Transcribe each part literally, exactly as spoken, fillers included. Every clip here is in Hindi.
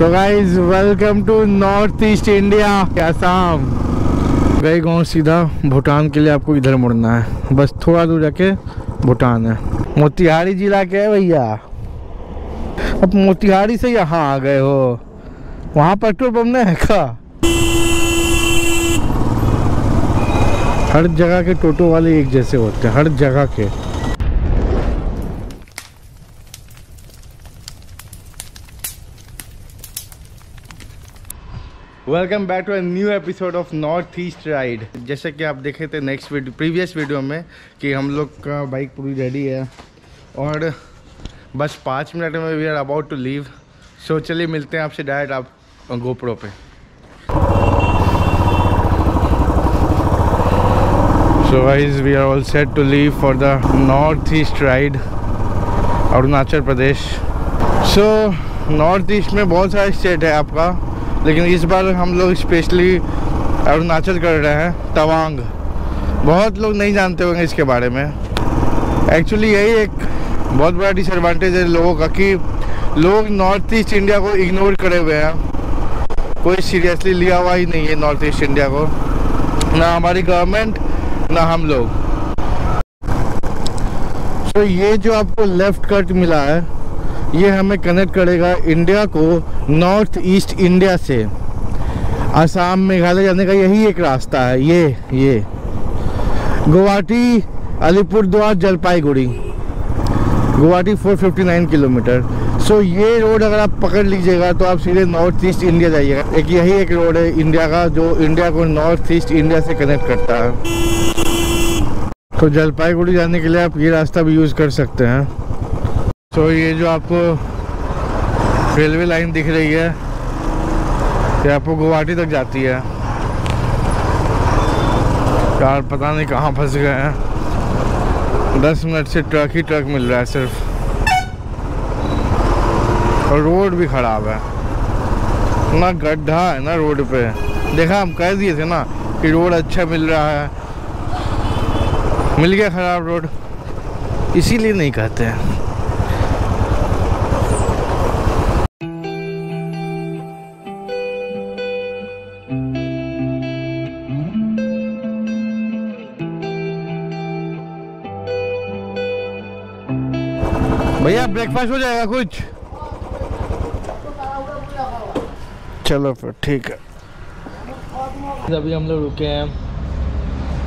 So guys welcome to north east India Assam. गए गाँव सीधा भूटान के लिए आपको इधर मुड़ना है, बस थोड़ा दूर जाके भूटान है। मोतिहारी जिला के है भैया। अब मोतिहारी से यहाँ आ गए हो, वहाँ पेट्रोल पंप नहीं है क्या? हर जगह के टोटो वाले एक जैसे होते हैं, हर जगह के। Welcome back to a new episode of north east ride. जैसे कि आप देखे थे नेक्स्ट वीडियो प्रीवियस वीडियो में कि हम लोग का बाइक पूरी रेडी है और बस पाँच मिनट में we are about to leave. So चलिए मिलते हैं आपसे डायरेक्ट आप गोप्रो पे। So guys, we are all set to leave for the northeast ride, Arunachal Pradesh. So North east में बहुत सारे स्टेट है आपका, लेकिन इस बार हम लोग स्पेशली अरुणाचल कर रहे हैं, तवांग। बहुत लोग नहीं जानते होंगे इसके बारे में। एक्चुअली यही एक बहुत बड़ा डिसएडवांटेज है लोगों का कि लोग नॉर्थ ईस्ट इंडिया को इग्नोर करे हुए हैं। कोई सीरियसली लिया हुआ ही नहीं है नॉर्थ ईस्ट इंडिया को, ना हमारी गवर्नमेंट ना हम लोग। तो so, ये जो आपको लेफ्ट कट मिला है ये हमें कनेक्ट करेगा इंडिया को नॉर्थ ईस्ट इंडिया से। असम मेघालय जाने का यही एक रास्ता है। ये ये गुवाहाटी अलीपुरद्वार जलपाईगुड़ी, गुवाहाटी चार सौ उनसठ किलोमीटर। सो so, ये रोड अगर आप पकड़ लीजिएगा तो आप सीधे नॉर्थ ईस्ट इंडिया जाइएगा। एक यही एक रोड है इंडिया का जो इंडिया को नॉर्थ ईस्ट इंडिया से कनेक्ट करता है। तो जलपाईगुड़ी जाने के लिए आप ये रास्ता भी यूज़ कर सकते हैं। तो so, ये जो आपको रेलवे लाइन दिख रही है ये आपको गुवाहाटी तक जाती है। यार पता नहीं कहाँ फंस गए हैं। दस मिनट से ट्रक ही ट्रक मिल रहा है सिर्फ, और रोड भी ख़राब है ना, गड्ढा है ना रोड पे। देखा, हम कह दिए थे ना कि रोड अच्छा मिल रहा है, मिल गया खराब रोड, इसीलिए नहीं कहते हैं। भैया ब्रेकफास्ट हो जाएगा कुछ? चलो फिर ठीक है। अभी हम लोग रुके हैं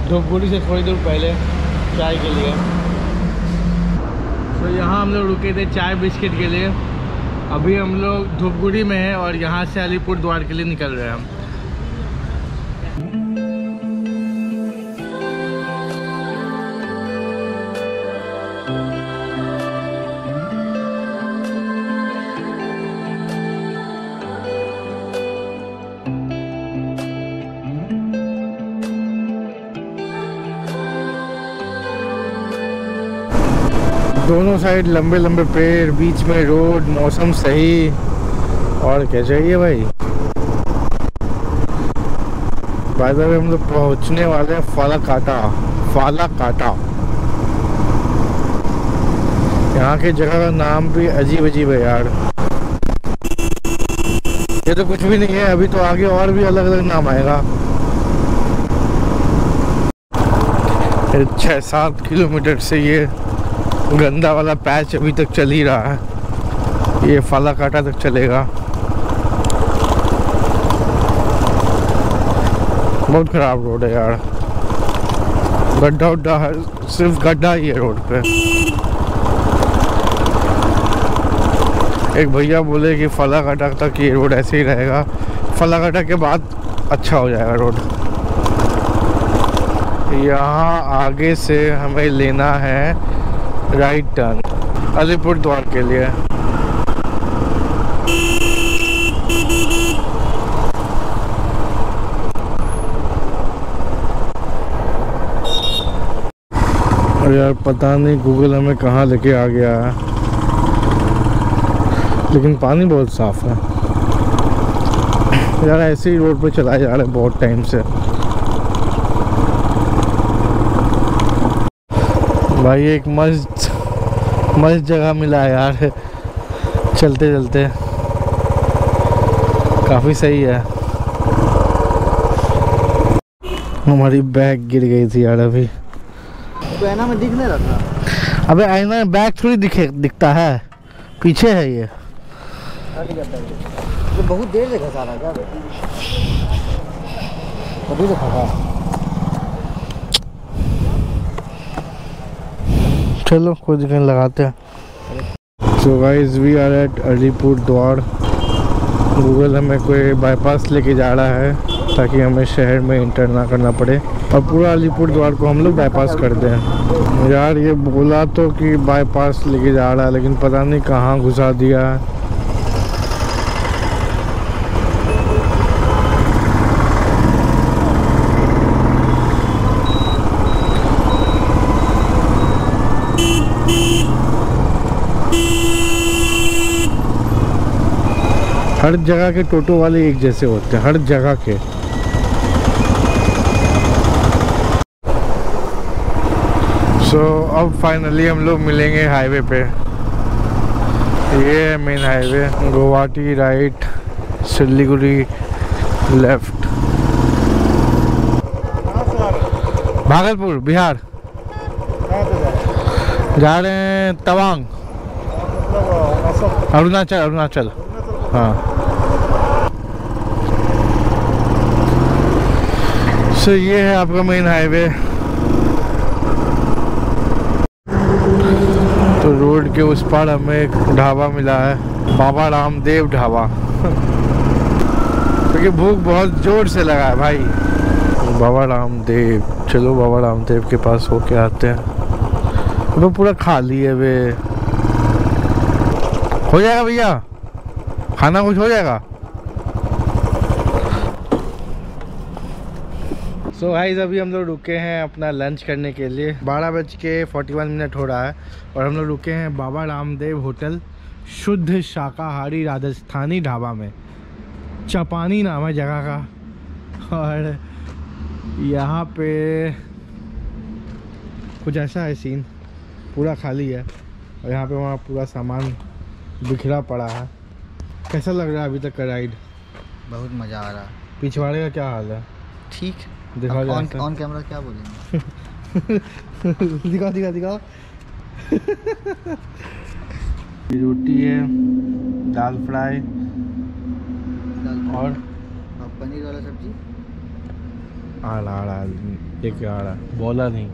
धूपगुड़ी से थोड़ी दूर पहले चाय के लिए। तो so, यहाँ हम लोग रुके थे चाय बिस्किट के लिए। अभी हम लोग धूपगुड़ी में हैं और यहाँ से अलीपुर द्वार के लिए निकल रहे हैं हम। दोनों साइड लंबे लंबे पेड़, बीच में रोड, मौसम सही, और क्या चाहिए भाई। बाय द वे हम लोग पहुँचने वाले हैं फालाकाटा। फालाकाटा यहाँ के जगह का नाम भी अजीब अजीब है यार। ये तो कुछ भी नहीं है अभी, तो आगे और भी अलग अलग नाम आएगा। छः सात किलोमीटर से ये गंदा वाला पैच अभी तक चल ही रहा है, ये फालाकाटा तक चलेगा। बहुत खराब रोड है यार, गड्ढा उड्ढा है, सिर्फ गड्ढा ही है रोड पे। एक भैया बोले कि फालाकाटा तक ये रोड ऐसे ही रहेगा, फालाकाटा के बाद अच्छा हो जाएगा रोड। यहाँ आगे से हमें लेना है राइट टर्न अलीपुर द्वार के लिए। और यार पता नहीं गूगल हमें कहाँ लेके आ गया है, लेकिन पानी बहुत साफ है यार। ऐसे ही रोड पे चलाया जा रहा है बहुत टाइम से भाई। एक मस्त मस्त जगह मिला यार चलते चलते। काफ़ी सही है। हमारी बैग गिर गई थी यार, अभी तो आईना में दिखने लगा। अबे आईना में बैग थोड़ी दिखे दिखता है, पीछे है ये। तो बहुत देर से घसा रहा है अभी तो खा। चलो कोई दिखने लगाते हैं। So guys we are at Alipurduar. Google हमें कोई बाईपास लेके जा रहा है ताकि हमें शहर में इंटर ना करना पड़े और पूरा अलीपुर द्वार को हम लोग बाईपास कर दें। यार ये बोला तो कि बाईपास लेके जा रहा है लेकिन पता नहीं कहाँ घुसा दिया है। हर जगह के टोटो वाले एक जैसे होते हैं, हर जगह के। सो so, अब फाइनली हम लोग मिलेंगे हाईवे पे। ये है main highway, Guwahati right, Siliguri left, Bhagalpur Bihar. जा रहे हैं तवांग, अरुणाचल। अरुणाचल हाँ। सो so, ये है आपका मेन हाईवे। तो रोड के उस पार हमें एक ढाबा मिला है, बाबा रामदेव ढाबा। क्योंकि तो भूख बहुत जोर से लगा है भाई। बाबा रामदेव, चलो बाबा रामदेव के पास होके आते हैं। वो पूरा खाली है वे। हो जाएगा भैया खाना, कुछ हो जाएगा। तो गाइस अभी हम लोग रुके हैं अपना लंच करने के लिए। बारह बज के फोर्टी वन मिनट हो रहा है और हम लोग रुके हैं बाबा रामदेव होटल, शुद्ध शाकाहारी राजस्थानी ढाबा में। चपानी नाम है जगह का। और यहाँ पे कुछ ऐसा है सीन, पूरा खाली है और यहाँ पे वहाँ पूरा सामान बिखरा पड़ा है। कैसा लग रहा है अभी तक का राइड? बहुत मज़ा आ रहा है। पिछवाड़े का क्या हाल है? ठीक। ऑन ऑन कैमरा क्या बोलेंगे? दिखा दिखा दिखा। रोटी है, दाल फ्राई, दाल और और पनीर वाला सब्जी। आ रहा आ रहा एक आ रहा बोला नहीं।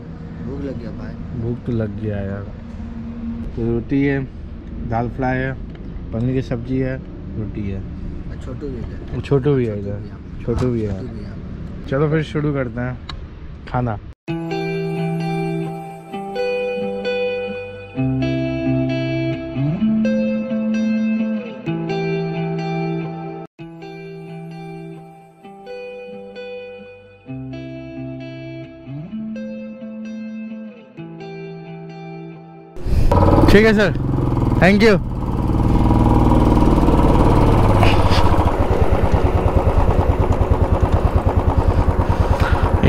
भूख लग गया भाई, भूख तो लग गया यार। तो रोटी है, दाल फ्राई है, पनीर की सब्जी है, रोटी है। छोटू भी है, छोटू भी है इधर, छोटू भी है। चलो फिर शुरू करते हैं खाना। ठीक है सर, थैंक यू।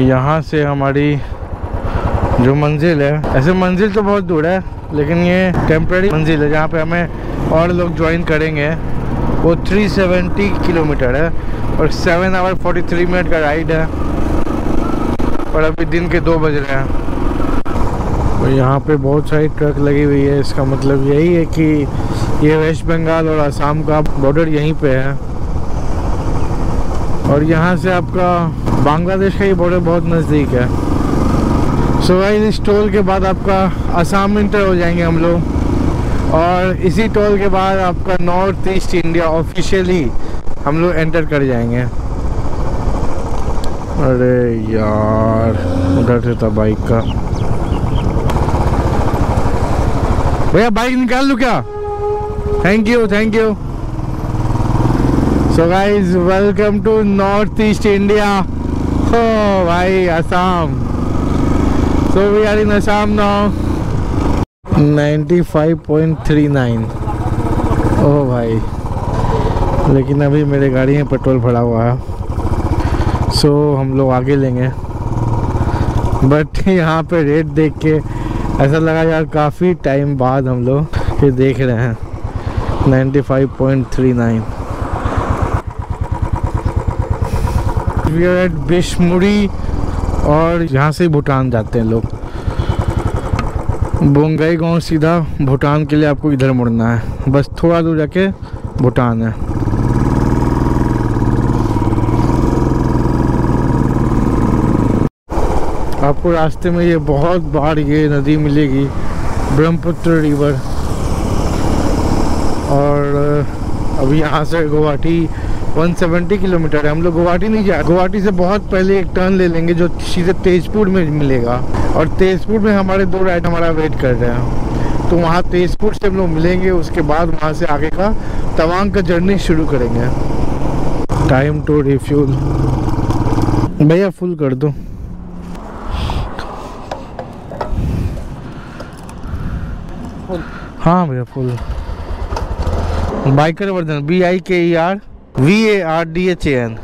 यहाँ से हमारी जो मंजिल है, ऐसे मंजिल तो बहुत दूर है लेकिन ये टेम्प्रेरी मंजिल है जहाँ पे हमें और लोग ज्वाइन करेंगे। वो तीन सौ सत्तर किलोमीटर है और seven hour forty three minute का राइड है और अभी दिन के दो बज रहे हैं। और यहाँ पे बहुत सारी ट्रक लगी हुई है, इसका मतलब यही है कि ये वेस्ट बंगाल और आसाम का बॉर्डर यहीं पे है। और यहाँ से आपका बांग्लादेश का ये बॉर्डर बहुत नज़दीक है। सो गाइस इस टोल के बाद आपका असम इंटर हो जाएंगे हम लोग और इसी टोल के बाद आपका नॉर्थ ईस्ट इंडिया ऑफिशियली हम लोग एंटर कर जाएंगे। अरे यार उधर से था बाइक का। भैया बाइक निकाल लूँ क्या? Thank you thank you. So guys welcome to north east India. हो भाई Assam. So we are in Assam now. Ninety five point three nine. Oh भाई लेकिन अभी मेरे गाड़ी में पेट्रोल भरा हुआ है। सो so, हम लोग आगे लेंगे बट यहाँ पे रेट देख के ऐसा लगा यार काफ़ी टाइम बाद हम लोग ये देख रहे हैं ninety five point three nine. We are at Beshmuri और यहाँ से भूटान जाते हैं लोग। बोंगाईगांव सीधा भूटान के लिए आपको इधर मुड़ना है, बस थोड़ा दूर जाके भूटान है। आपको रास्ते में ये बहुत बार ये नदी मिलेगी, ब्रह्मपुत्र रिवर। और अभी यहाँ से गुवाहाटी एक सौ सत्तर किलोमीटर है। हम लोग गुवाहाटी नहीं जा, गुवाहाटी से बहुत पहले एक टर्न ले लेंगे जो सीधे तेजपुर में मिलेगा। और तेजपुर में हमारे दो राइड हमारा वेट कर रहे हैं, तो वहाँ तेजपुर से हम लोग मिलेंगे, उसके बाद वहाँ से आगे का तवांग का जर्नी शुरू करेंगे। टाइम टू रिफ्यूल, भैया फुल कर दो। हाँ भैया full. Biker Vardhan, B I K E R V A R D H A N.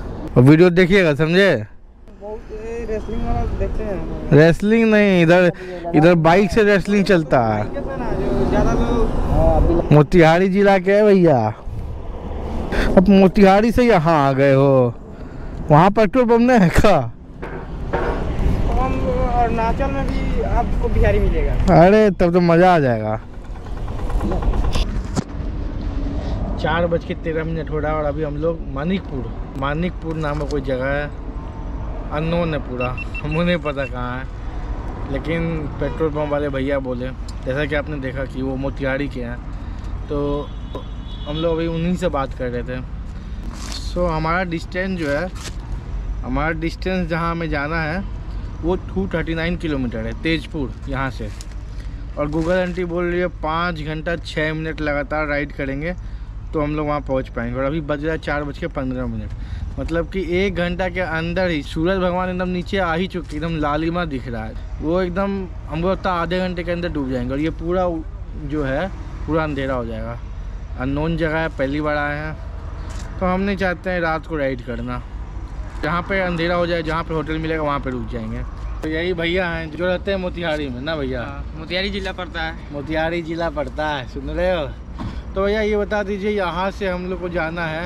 Video देखिएगा, समझे? रेसलिंग वाला देखते हैं। रेसलिंग नहीं, इधर इधर बाइक से रेसलिंग चलता है। मोतिहारी जिला के है भैया। अब मोतिहारी से यहाँ आ गए हो, वहाँ पेट्रोल पंप नहीं है क्या? अरुणाचल में भी आपको बिहारी मिलेगा। अरे तब तो मजा आ जाएगा। चार बज के तेरह मिनट हो रहा है और अभी हम लोग मानिकपुर, मानिकपुर नाम कोई जगह है, अननोन है पूरा, हमें नहीं पता कहाँ है। लेकिन पेट्रोल पंप वाले भैया बोले, जैसा कि आपने देखा कि वो मोतिहारी के हैं, तो हम लोग अभी उन्हीं से बात कर रहे थे। सो so, हमारा डिस्टेंस जो है, हमारा डिस्टेंस जहाँ हमें जाना है वो टू थर्टी नाइन किलोमीटर है तेजपुर यहाँ से। और गूगल आंटी बोल रही है पाँच घंटा छः मिनट लगातार राइड करेंगे तो हम लोग वहाँ पहुँच पाएंगे। और अभी बज रहा है चार बज के पंद्रह मिनट, मतलब कि एक घंटा के अंदर ही सूरज भगवान एकदम नीचे आ ही चुके, एकदम लालिमा दिख रहा है। वो एकदम हमको लगता है आधे घंटे के अंदर डूब जाएंगे। और ये पूरा जो है पूरा अंधेरा हो जाएगा। अननोन जगह है, पहली बार आए हैं, तो हम नहीं चाहते हैं रात को राइड करना। जहाँ पर अंधेरा हो जाए, जहाँ पर होटल मिलेगा वहाँ पर रुक जाएंगे। तो यही भैया हैं जो रहते हैं मोतिहारी में ना भैया? मोतिहारी जिला पड़ता है, मोतिहारी जिला पड़ता है, सुन रहे हो? तो भैया ये बता दीजिए, यहाँ से हम लोग को जाना है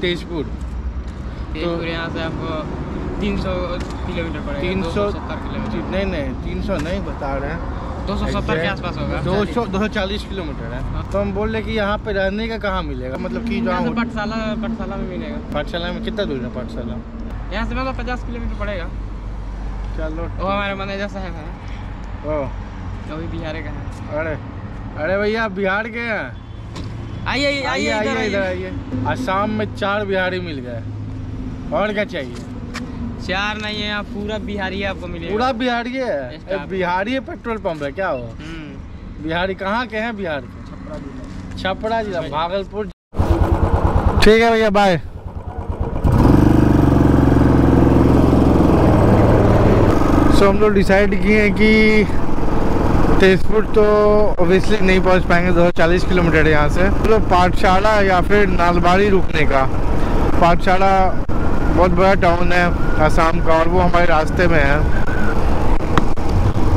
तेजपुर। तेजपुर तो यहाँ से आपको तीन सौ किलोमीटर पड़ेगा। तीन सौ सत्तर किलोमीटर नहीं नहीं तीन सौ नहीं बता रहे हैं, दो सौ सत्तर के आसपास होगा। दो सौ दो सौ चालीस किलोमीटर है। तो हम बोल रहे कि यहाँ पे रहने का कहाँ मिलेगा, मतलब कि जहाँ पाठशाला, पाठशाला में मिलेगा। पाठशाला में कितना दूर है पाठशाला? यहाँ से मतलब पचास किलोमीटर पड़ेगा। चलो, वो हमारे मैनेजर साहब हैं। ओह, अभी बिहार के हैं। अरे अरे भैया आप बिहार के हैं? आइए आइए आइए इधर आइए। असम में चार बिहारी मिल गए, और क्या चाहिए? चार नहीं है, आप पूरा बिहारी आपको मिलेगा। पूरा बिहारी है? बिहारी पेट्रोल पंप है क्या हो? बिहारी कहाँ के हैं? बिहार के छपरा जिला, भागलपुर। ठीक है भैया, बाय। सो so, हम लोग डिसाइड किए हैं कि तेजपुर तो ऑब्वियसली नहीं पहुंच पाएंगे, दो सौ चालीस किलोमीटर है यहाँ से। हम लोग पाठशाला या फिर नालबारी रुकने का। पाठशाला बहुत बड़ा टाउन है असम का और वो हमारे रास्ते में है,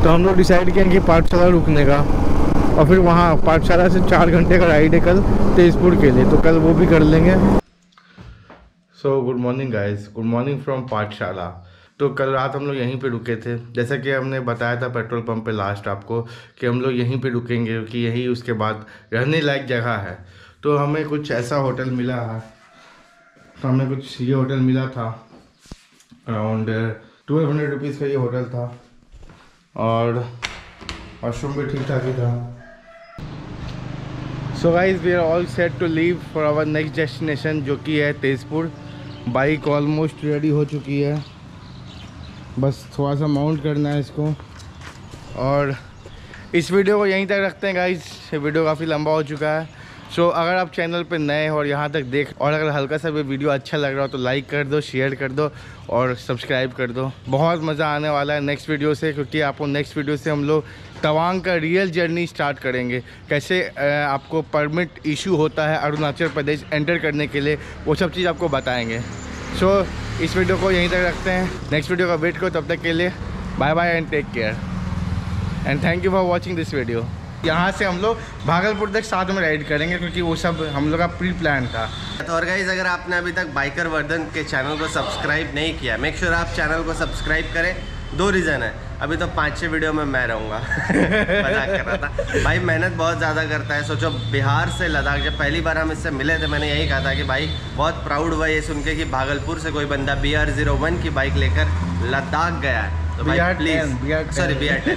तो हम लोग डिसाइड किए हैं कि पाठशाला रुकने का। और फिर वहाँ पाठशाला से चार घंटे का राइड है कल तेजपुर के लिए, तो कल वो भी कर लेंगे। So good morning guys, good morning from Pathshala. तो कल रात हम लोग यहीं पे रुके थे, जैसा कि हमने बताया था पेट्रोल पंप पे लास्ट आपको कि हम लोग यहीं पे रुकेंगे क्योंकि यही उसके बाद रहने लायक जगह है। तो हमें कुछ ऐसा होटल मिला है, तो हमें कुछ ये होटल मिला था, अराउंड ट्वेल्व हंड्रेड रुपीज़ का ये होटल था। और वॉशरूम भी ठीक ठाक ही था। So guys we are all set to leave for our next destination जो कि है तेजपुर। बाइक ऑलमोस्ट रेडी हो चुकी है, बस थोड़ा सा माउंट करना है इसको। और इस वीडियो को यहीं तक रखते हैं गाइज, ये वीडियो काफ़ी लंबा हो चुका है। सो so, अगर आप चैनल पर नए हो और यहाँ तक देख, और अगर हल्का सा भी वीडियो अच्छा लग रहा हो तो लाइक कर दो, शेयर कर दो और सब्सक्राइब कर दो। बहुत मज़ा आने वाला है नेक्स्ट वीडियो से, क्योंकि आपको नेक्स्ट वीडियो से हम लोग तवांग का रियल जर्नी स्टार्ट करेंगे। कैसे आपको परमिट इशू होता है अरुणाचल प्रदेश एंटर करने के लिए, वो सब चीज़ आपको बताएँगे। सो so, इस वीडियो को यहीं तक रखते हैं, नेक्स्ट वीडियो का वेट करो। तब तक के लिए bye bye and take care and thank you for watching this video. यहाँ से हम लोग भागलपुर तक साथ में राइड करेंगे क्योंकि वो सब हम लोग का प्री प्लान था। तो और गाइस, अगर आपने अभी तक बाइकर वर्धन के चैनल को सब्सक्राइब नहीं किया, मेक श्योर आप चैनल को सब्सक्राइब करें। दो रीज़न है, अभी तो पाँच छः वीडियो में मैं रहूँगा मजाक कर रहा था भाई, मेहनत बहुत ज़्यादा करता है। सोचो बिहार से लद्दाख, जब पहली बार हम इससे मिले थे मैंने यही कहा था कि भाई बहुत प्राउड हुआ ये सुन के कि भागलपुर से कोई बंदा बी आर जीरो वन की बाइक लेकर लद्दाख गया है। तो भाई please, sorry B R ten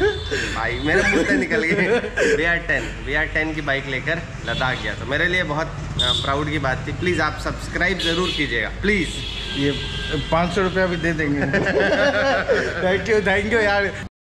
भाई मेरे मुँह से निकल गए, B R ten B R ten की बाइक लेकर लद्दाख गया, तो मेरे लिए बहुत प्राउड की बात थी। प्लीज़ आप सब्सक्राइब ज़रूर कीजिएगा प्लीज़, ये पाँच सौ रुपया भी दे देंगे थैंक यू थैंक यू यार।